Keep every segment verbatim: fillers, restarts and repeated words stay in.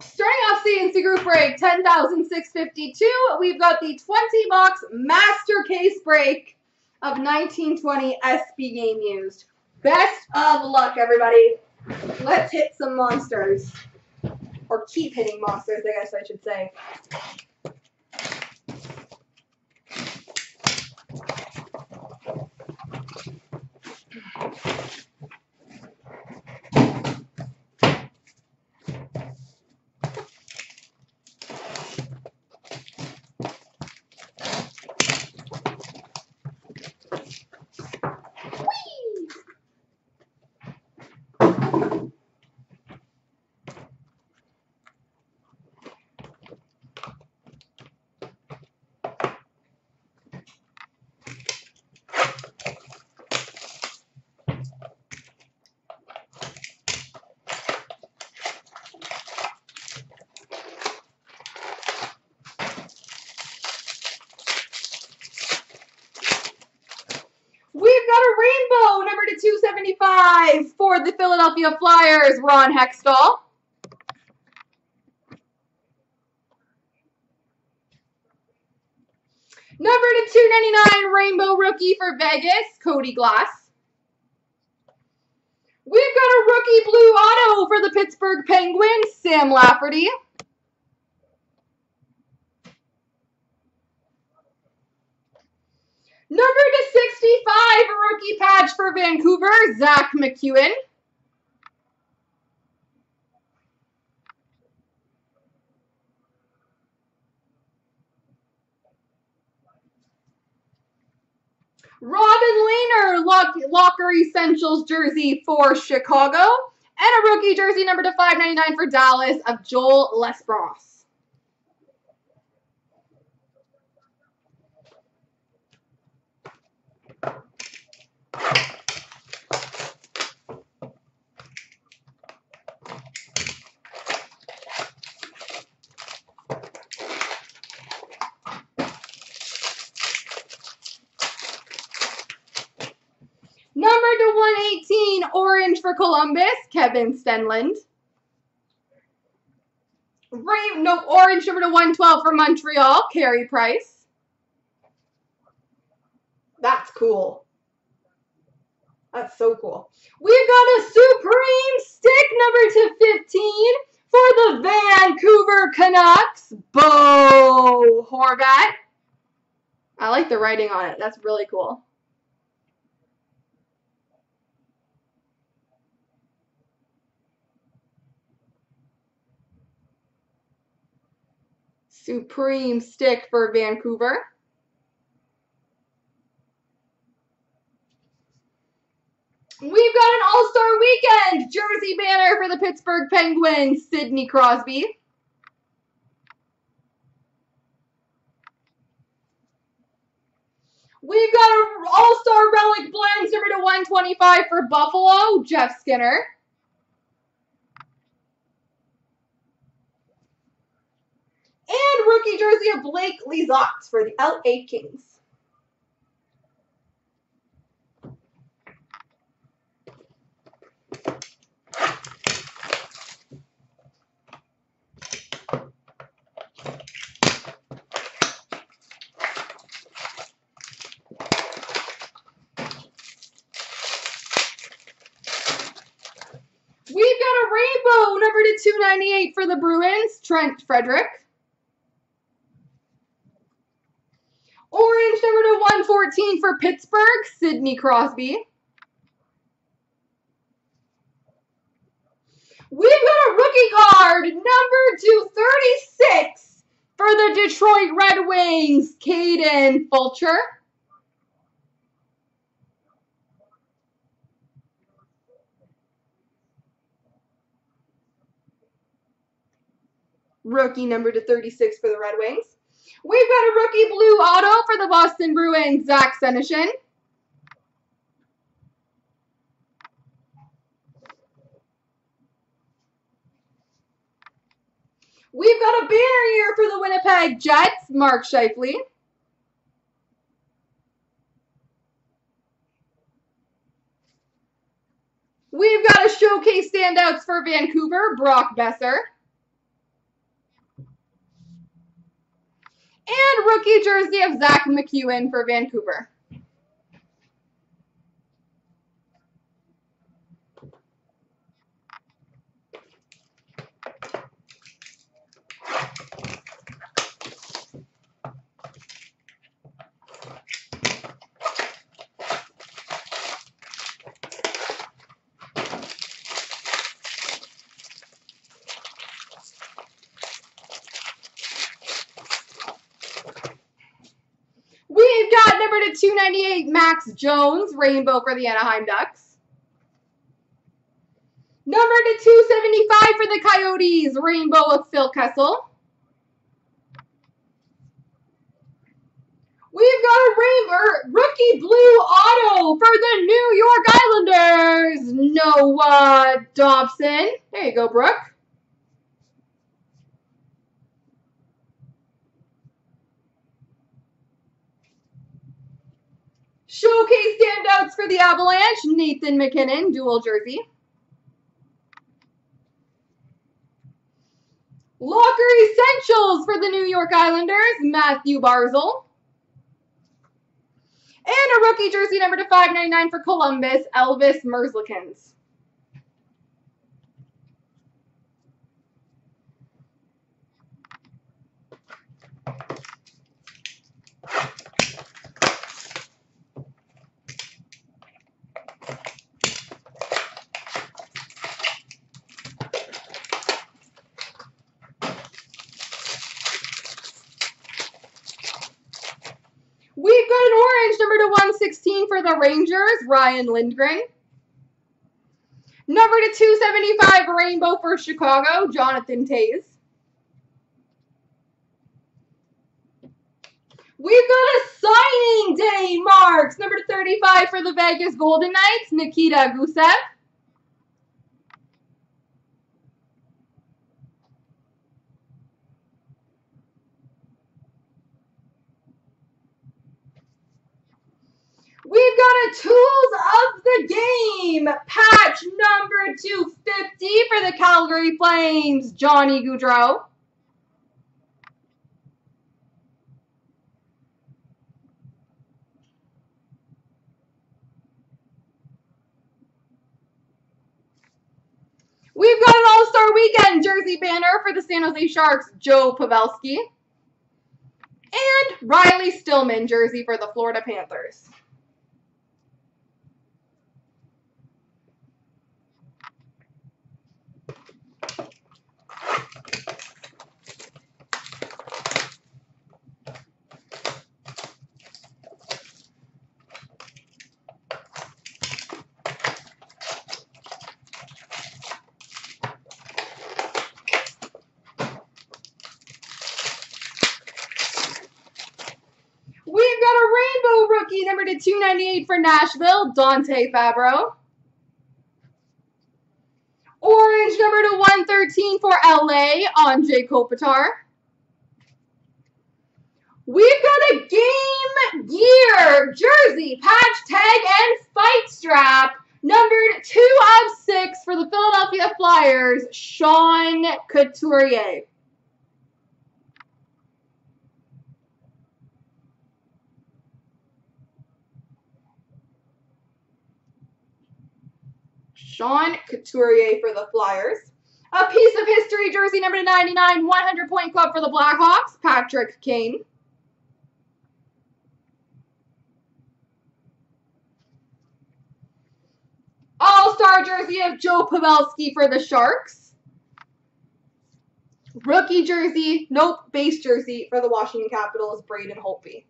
Starting off C N C Group break, ten thousand six hundred fifty-two. We've got the twenty box master case break of nineteen twenty S P game used. Best of luck, everybody. Let's hit some monsters. Or keep hitting monsters, I guess I should say. two seventy-five for the Philadelphia Flyers, Ron Hextall. Number to two ninety-nine, Rainbow Rookie for Vegas, Cody Glass. We've got a Rookie Blue Auto for the Pittsburgh Penguins, Sam Lafferty. Number to sixty-five, rookie patch for Vancouver, Zach McEwen. Robin Lehner, lock, Locker Essentials jersey for Chicago. And a rookie jersey number to five ninety-nine for Dallas of Joel Lesbros. Orange for Columbus, Kevin Stenlund. Rain, no, orange number to one twelve for Montreal, Carey Price. That's cool. That's so cool. We've got a Supreme stick number to fifteen for the Vancouver Canucks, Bo Horvat. I like the writing on it. That's really cool. Supreme stick for Vancouver. We've got an All-Star Weekend jersey banner for the Pittsburgh Penguins, Sidney Crosby. We've got an All-Star Relic Blends number to one twenty-five for Buffalo, Jeff Skinner. And rookie jersey of Blake Lizotte for the L A Kings. We've got a rainbow number to two ninety-eight for the Bruins, Trent Frederick. Orange number to one fourteen for Pittsburgh, Sidney Crosby. We've got a rookie card number to thirty-six for the Detroit Red Wings, Kayden Fulcher. Rookie number to thirty-six for the Red Wings. We've got a rookie blue auto for the Boston Bruins, Zach Senyshyn. We've got a banner year for the Winnipeg Jets, Mark Scheifele. We've got a showcase standouts for Vancouver, Brock Besser. And rookie jersey of Zach McEwen for Vancouver. two ninety-eight Max Jones, rainbow for the Anaheim Ducks. Number to two seventy-five for the Coyotes, rainbow of Phil Kessel. We've got a rainbow rookie blue auto for the New York Islanders, Noah Dobson. There you go, Brooke. Showcase standouts for the Avalanche, Nathan MacKinnon, dual jersey. Locker Essentials for the New York Islanders, Matthew Barzal. And a rookie jersey number to five ninety-nine for Columbus, Elvis Merzlikins. one sixteen for the Rangers, Ryan Lindgren. Number to two seventy-five, rainbow for Chicago, Jonathan Toews. We've got a signing day marks. Number to thirty-five for the Vegas Golden Knights, Nikita Gusev. We've got a Tools of the Game patch number two fifty for the Calgary Flames, Johnny Gaudreau. We've got an All-Star Weekend jersey banner for the San Jose Sharks, Joe Pavelski. And Riley Stillman jersey for the Florida Panthers. Number to two ninety-eight for Nashville, Dante Fabro. Orange number to one thirteen for L A, Anze Kopitar. We've got a Game Gear jersey, patch, tag, and fight strap. Numbered two of six for the Philadelphia Flyers, Sean Couturier. Sean Couturier for the Flyers. A piece of history jersey number ninety-nine, one hundred point club for the Blackhawks, Patrick Kane. All-Star jersey of Joe Pavelski for the Sharks. Rookie jersey, nope, base jersey for the Washington Capitals, Braden Holtby.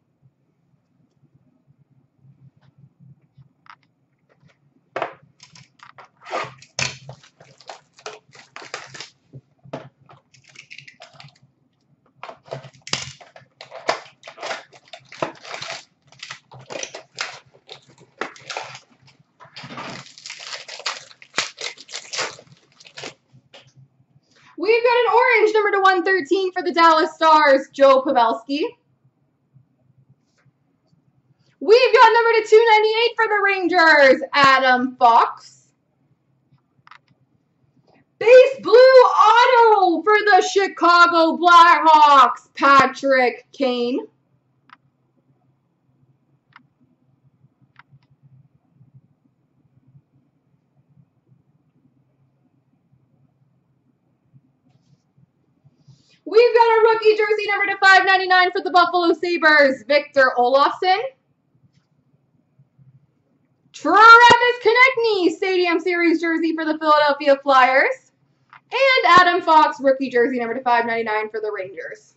We've got an orange number to one thirteen for the Dallas Stars, Joe Pavelski. We've got number to two ninety-eight for the Rangers, Adam Fox. Base blue auto for the Chicago Blackhawks, Patrick Kane. We've got a rookie jersey number to five ninety-nine for the Buffalo Sabres, Victor Olofsson. Travis Konechny, Stadium Series jersey for the Philadelphia Flyers. And Adam Fox, rookie jersey number to five ninety-nine for the Rangers.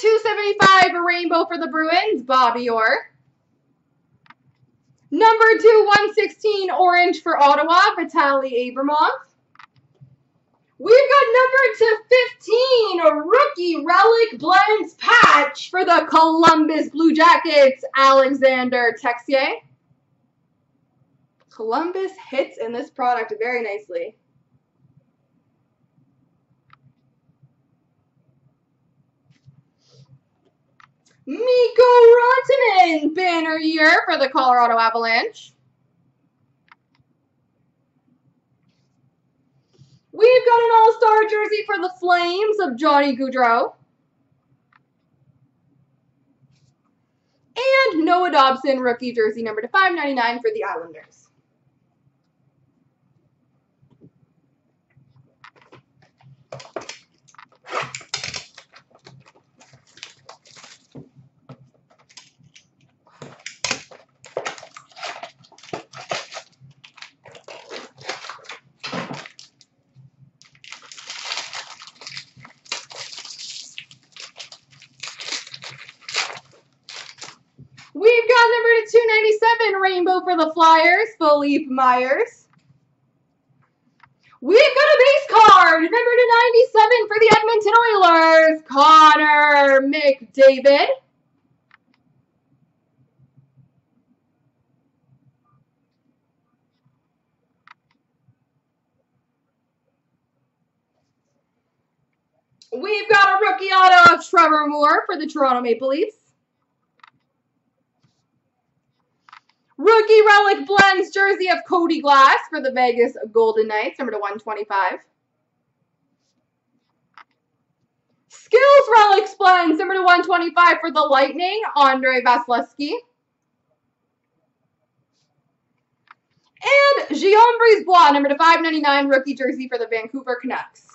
two seventy-five rainbow for the Bruins, Bobby Orr. Number two, one sixteen orange for Ottawa, Vitaly Abramov. We've got number to fifteen rookie relic blends patch for the Columbus Blue Jackets, Alexander Texier. Columbus hits in this product very nicely. Mikko Rantanen, banner year for the Colorado Avalanche. We've got an all-star jersey for the Flames of Johnny Gaudreau. And Noah Dobson, rookie jersey number to five ninety-nine for the Islanders. two ninety-seven rainbow for the Flyers, Philippe Myers. We've got a base card, number two ninety-seven for the Edmonton Oilers, Connor McDavid. We've got a rookie auto of Trevor Moore for the Toronto Maple Leafs. Rookie Relic Blends jersey of Cody Glass for the Vegas Golden Knights, number to one twenty-five. Skills Relics Blends, number to one twenty-five for the Lightning, Andre Vasilevsky. And Guillaume Brisebois, number to five ninety-nine, rookie jersey for the Vancouver Canucks.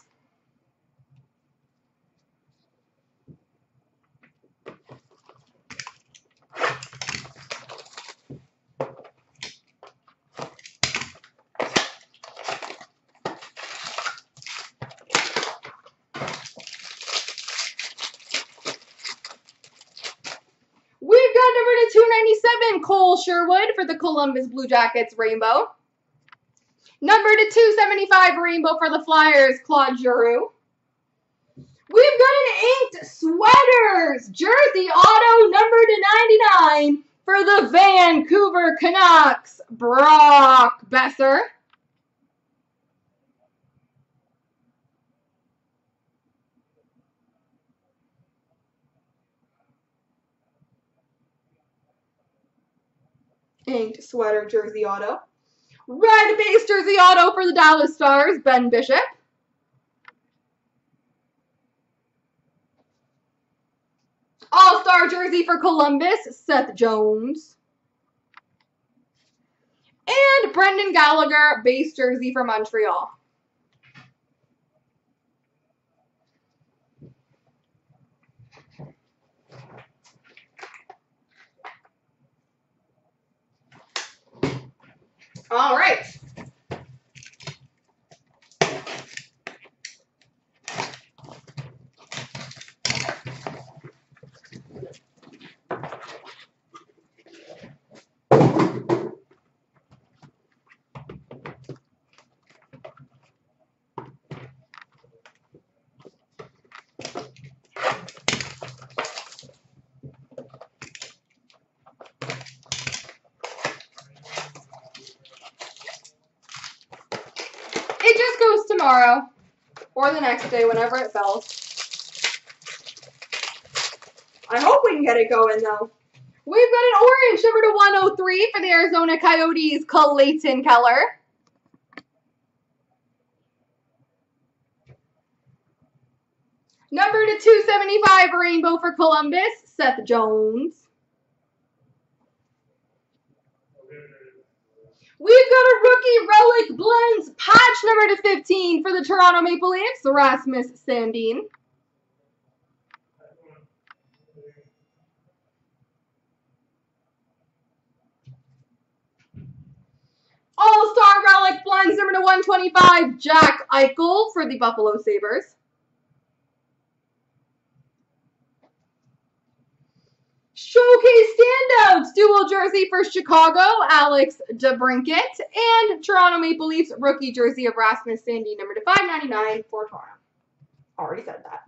two ninety-seven, Cole Sherwood for the Columbus Blue Jackets, rainbow. Number to two seventy-five, rainbow for the Flyers, Claude Giroux. We've got an inked sweaters jersey auto number to ninety-nine for the Vancouver Canucks, Brock Besser. Inked sweater jersey auto. Red base jersey auto for the Dallas Stars, Ben Bishop. All-star jersey for Columbus, Seth Jones. And Brendan Gallagher, base jersey for Montreal. All right. tomorrow or the next day, whenever it bells. I hope we can get it going, though. We've got an orange number to one oh three for the Arizona Coyotes, Clayton Keller. Number to two seventy-five, rainbow for Columbus, Seth Jones. We've got a rookie relic blends patch number to fifteen for the Toronto Maple Leafs, Rasmus Sandin. All-Star relic blends number to one twenty-five, Jack Eichel for the Buffalo Sabres. Showcase standouts, dual jersey for Chicago, Alex DeBrincat, and Toronto Maple Leafs rookie jersey of Rasmus Sandin, number to five ninety-nine for Toronto. Already said that.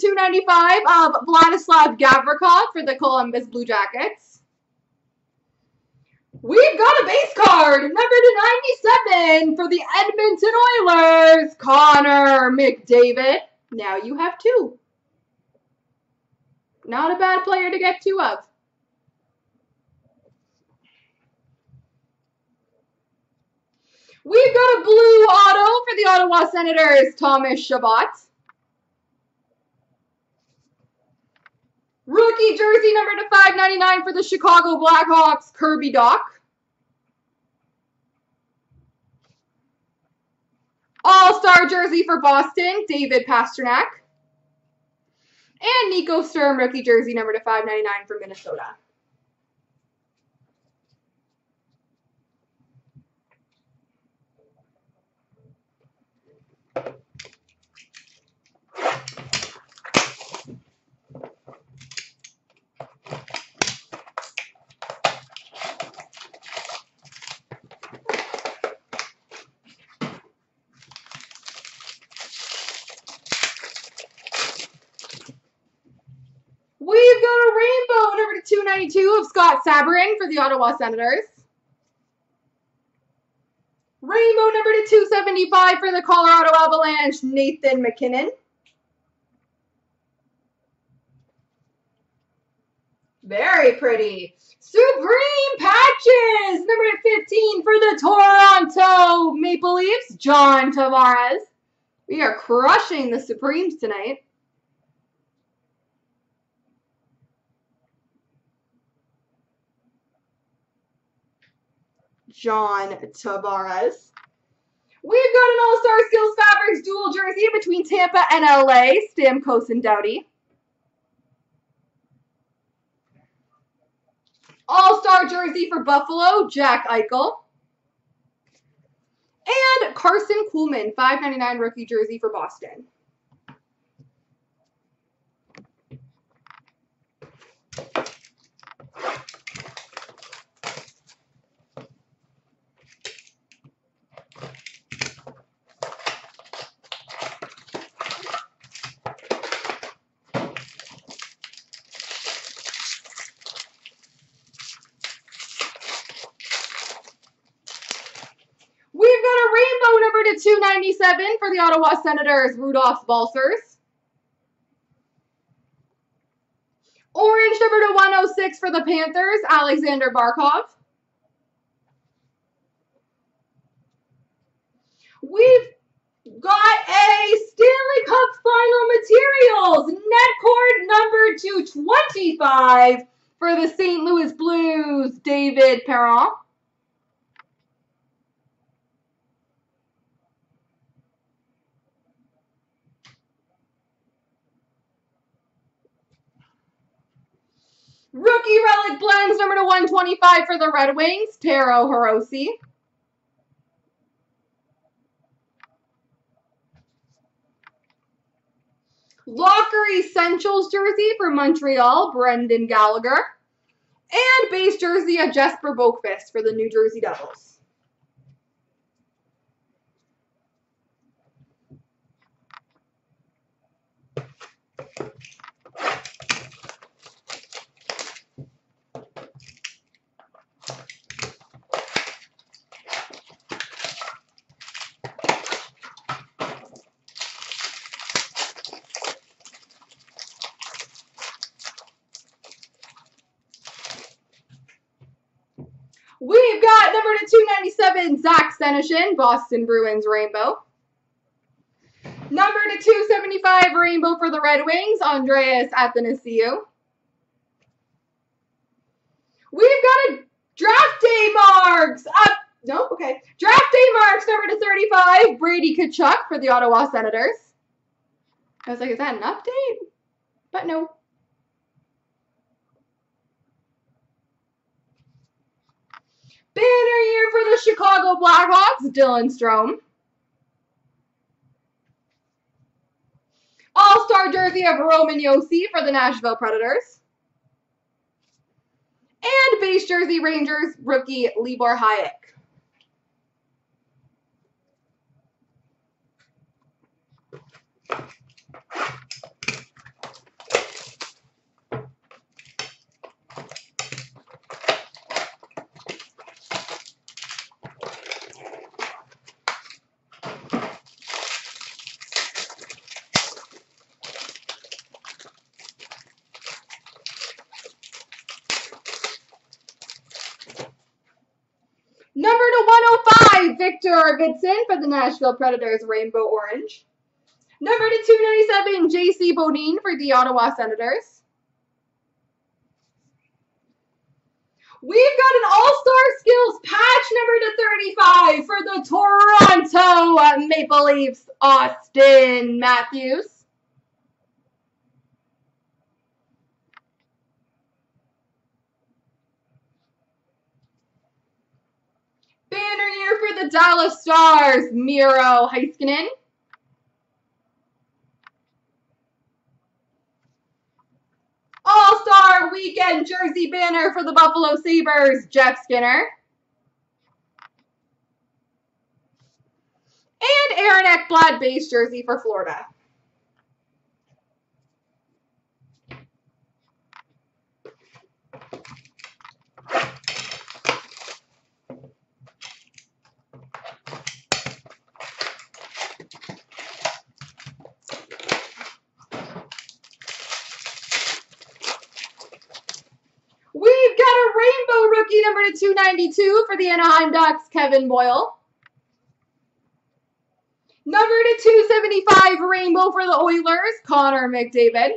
two ninety-five of Vladislav Gavrikov for the Columbus Blue Jackets. We've got a base card, number to ninety-seven for the Edmonton Oilers, Connor McDavid. Now you have two. Not a bad player to get two of. We've got a blue auto for the Ottawa Senators, Thomas Chabot. Rookie jersey number to five ninety-nine for the Chicago Blackhawks, Kirby Doc. All-Star jersey for Boston, David Pastrnak. And Nico Sturm, rookie jersey number to five ninety-nine for Minnesota. two ninety-two of Scott Sabrin for the Ottawa Senators. Rainbow number to two seventy-five for the Colorado Avalanche, Nathan MacKinnon. Very pretty. Supreme patches number to fifteen for the Toronto Maple Leafs, John Tavares. We are crushing the Supremes tonight. John Tavares. We've got an All-Star Skills Fabrics dual jersey between Tampa and L A, Stamkos and Doughty. All-Star jersey for Buffalo, Jack Eichel. And Carson Kuhlman, five ninety-nine rookie jersey for Boston. two ninety-seven for the Ottawa Senators, Rudolph Balsers. Orange number to one oh six for the Panthers, Alexander Barkov. We've got a Stanley Cup Final Materials net cord number two twenty-five for the Saint Louis Blues, David Perron. Rookie relic blends number to one twenty-five for the Red Wings, Taro Hirose. Locker Essentials jersey for Montreal, Brendan Gallagher. And base jersey of Jesper Boqvist for the New Jersey Devils. We've got number to two ninety-seven, Zach Senyshyn, Boston Bruins Rainbow. Number to two seventy-five, Rainbow for the Red Wings, Andreas Athanasiou. We've got a draft day marks. Up, no, okay. Draft day marks, number to thirty-five, Brady Tkachuk for the Ottawa Senators. I was like, is that an update? But no. Banner year for the Chicago Blackhawks, Dylan Strome. All-star jersey of Roman Josi for the Nashville Predators. And base jersey Rangers rookie Libor Hájek. Number to one oh five, Victor Arvidsson for the Nashville Predators, Rainbow Orange. Number to two ninety-seven, J C Bodine for the Ottawa Senators. We've got an All-Star Skills patch number to thirty-five for the Toronto Maple Leafs, Austin Matthews. The Dallas Stars, Miro Heiskanen. All-Star Weekend jersey banner for the Buffalo Sabres, Jeff Skinner. And Aaron Ekblad base jersey for Florida. Number to two ninety-two for the Anaheim Ducks, Kevin Boyle. Number to two seventy-five, Rainbow for the Oilers, Connor McDavid.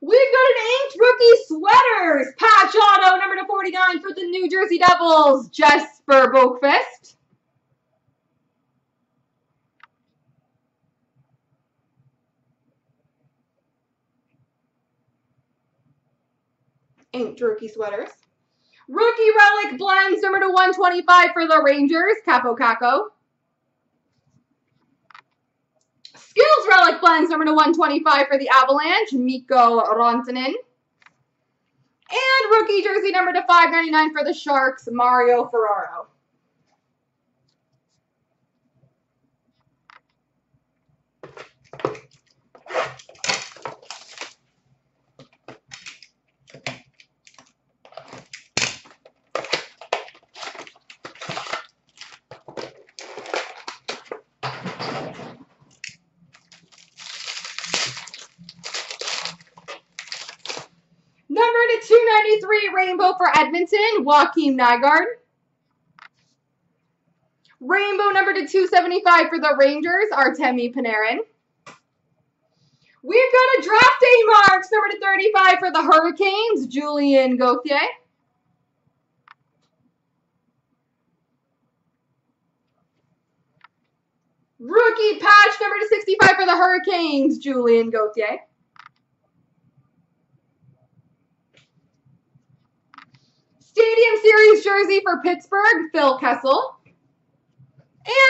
We've got an inked rookie sweaters patch auto, number to forty-nine for the New Jersey Devils, Jesper Boqvist. Inked rookie sweaters. Rookie relic blends number to one twenty-five for the Rangers, Capo Caco. Skills relic blends number to one twenty-five for the Avalanche, Mikko Rantanen. And rookie jersey number to five ninety-nine for the Sharks, Mario Ferraro. two ninety-three Rainbow for Edmonton, Joakim Nygaard. Rainbow number to two seventy-five for the Rangers, Artemi Panarin. We've got a draft day marks number to thirty-five for the Hurricanes, Julien Gauthier. Rookie patch number to sixty-five for the Hurricanes, Julien Gauthier. Stadium Series jersey for Pittsburgh, Phil Kessel.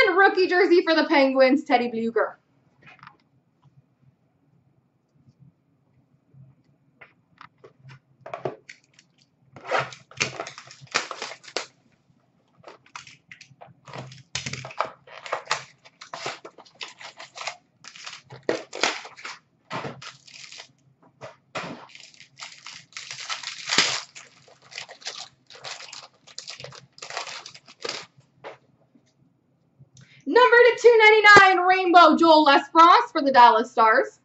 And rookie jersey for the Penguins, Teddy Bluger. two ninety-nine Rainbow Joel Lesbros for the Dallas Stars.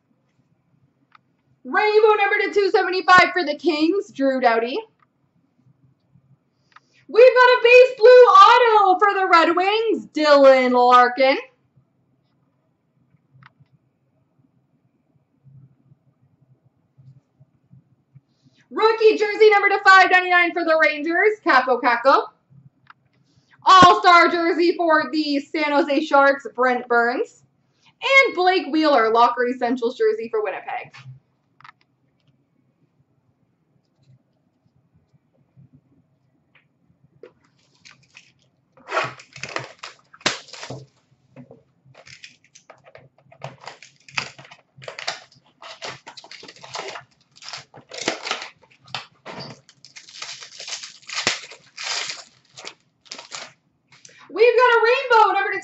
Rainbow number to two seventy-five for the Kings, Drew Doughty. We've got a base blue auto for the Red Wings, Dylan Larkin. Rookie jersey number to five ninety-nine for the Rangers, Capo Caco. All-star jersey for the San Jose Sharks, Brent Burns. And Blake Wheeler, Locker Essentials jersey for Winnipeg.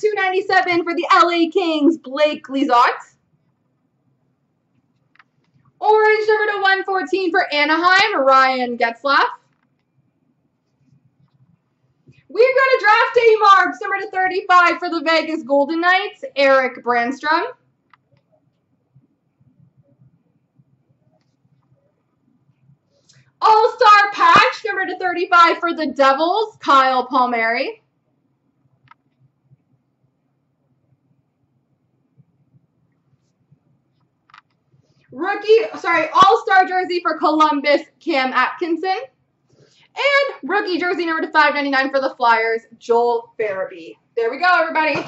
two ninety-seven for the L A Kings, Blake Lizotte. Orange number to one fourteen for Anaheim, Ryan Getzlaf. We've got a draft day marks number to thirty-five for the Vegas Golden Knights, Eric Brandstrom. All-star patch number to thirty-five for the Devils, Kyle Palmieri. Rookie, sorry, all-star jersey for Columbus, Cam Atkinson. And rookie jersey number to five ninety-nine for the Flyers, Joel Farabee. There we go, everybody.